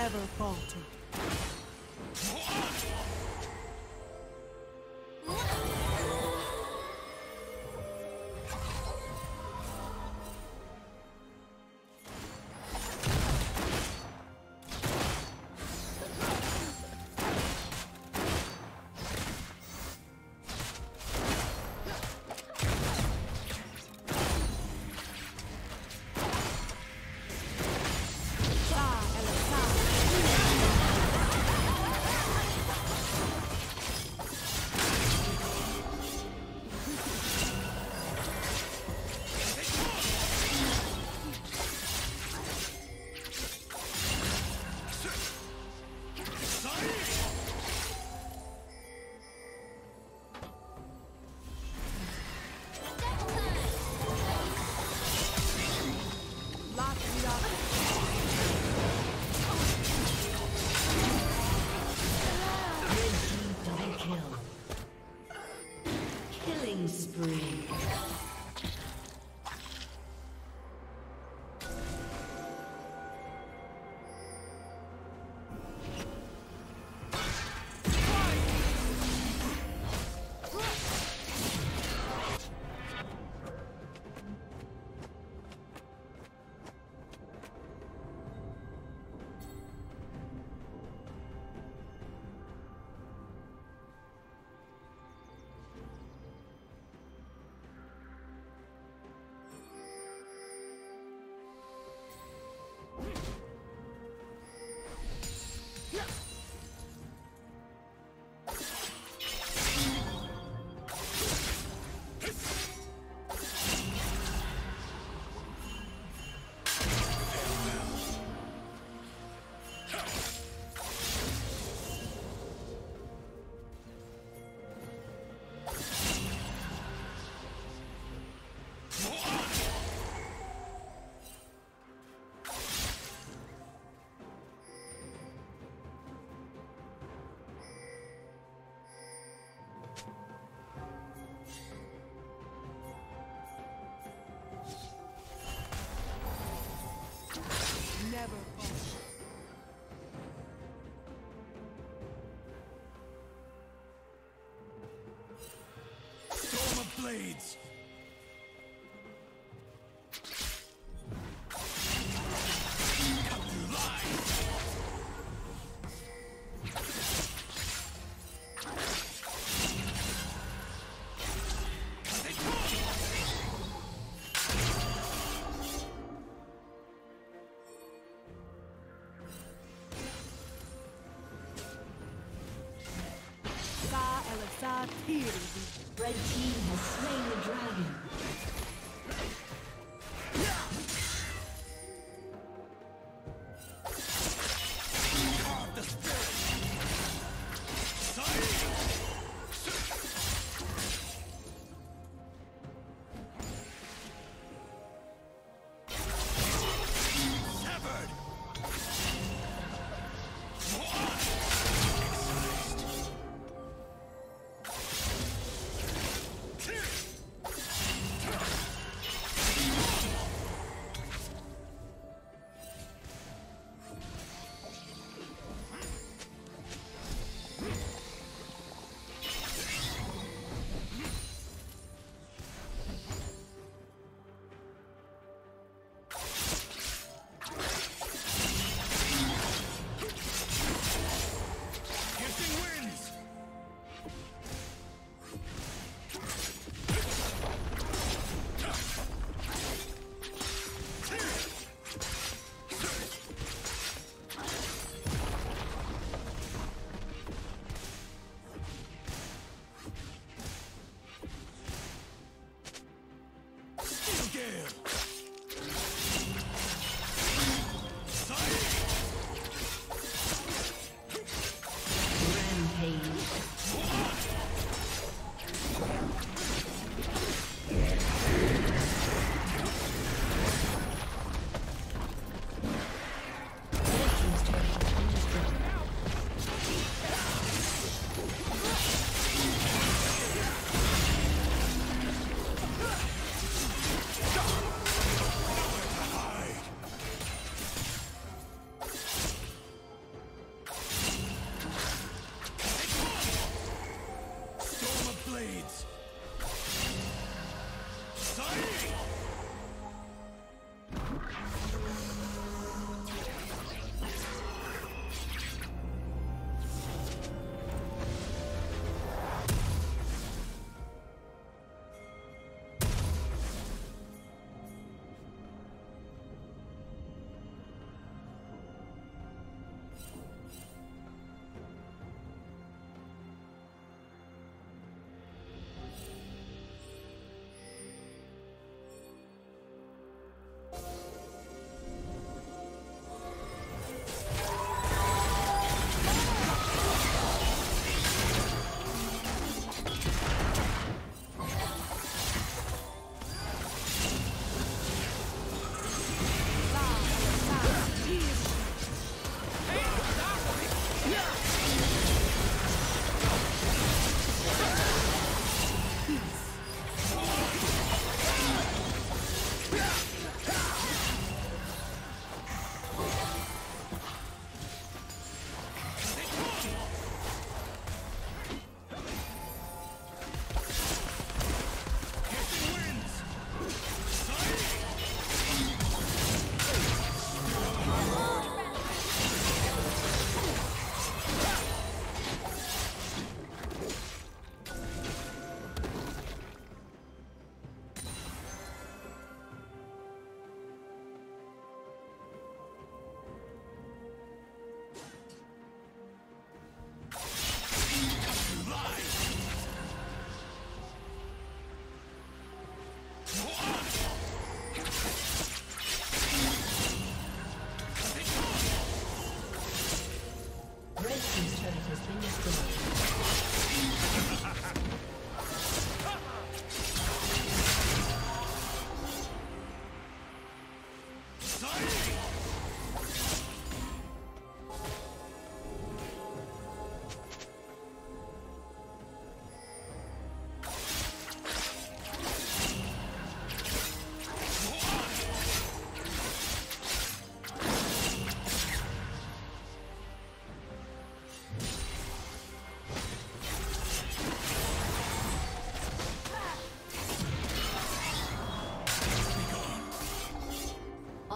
never faltered. Never fall. Storm of Blades! Red team has slain the dragon.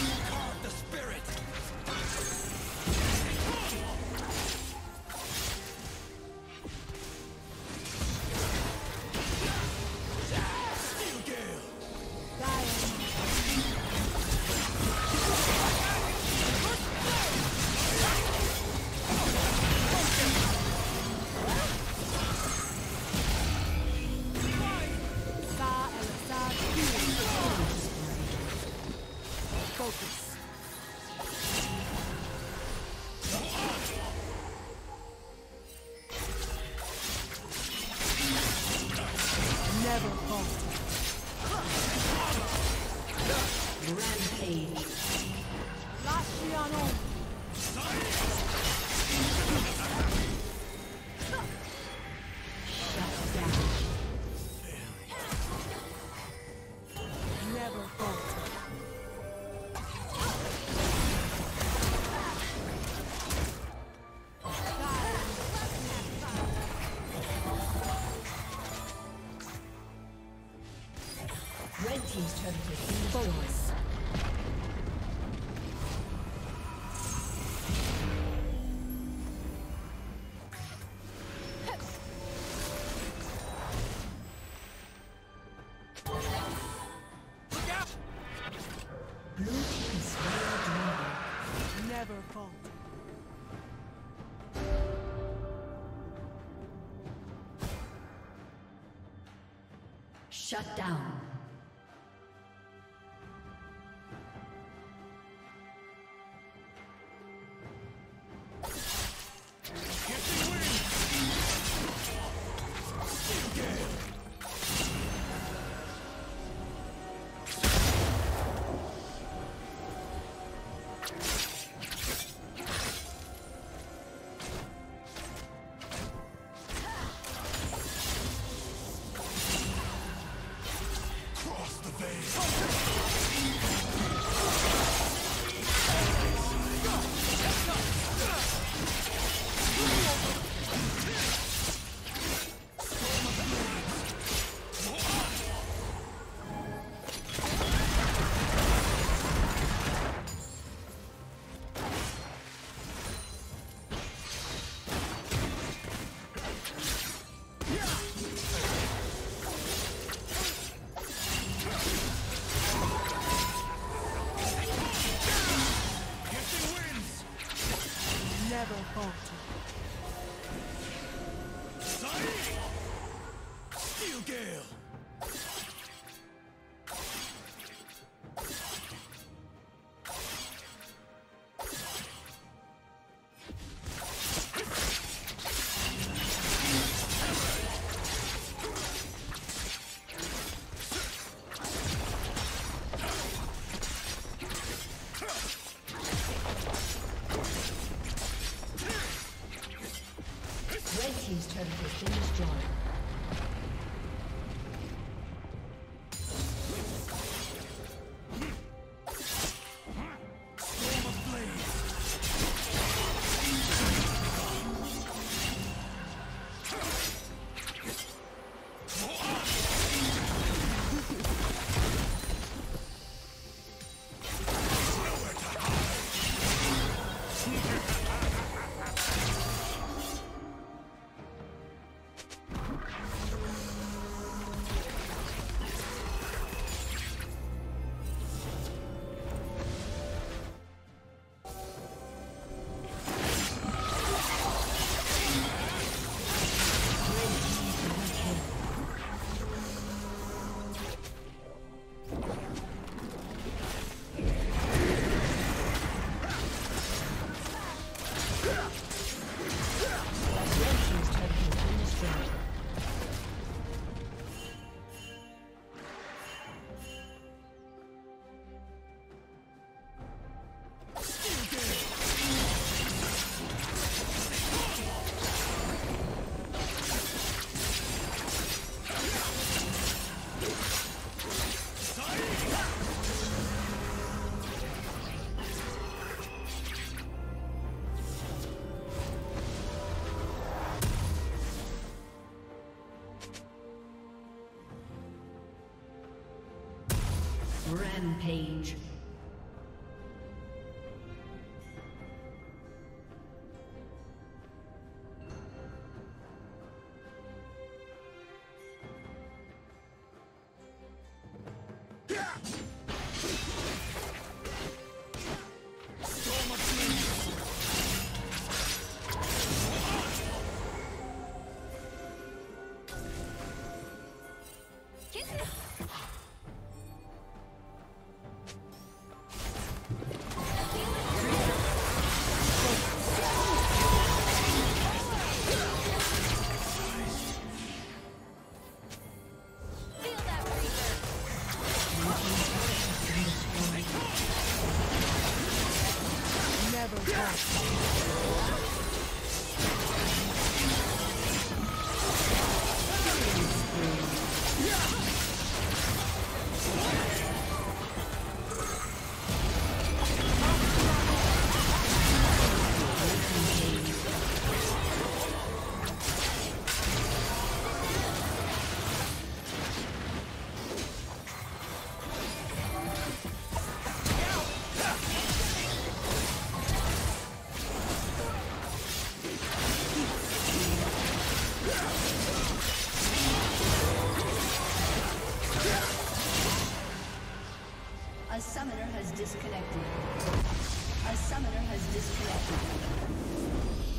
Guard the spirit. Focus. Blue team's never fall. Shut down. Rampage. A summoner has disconnected.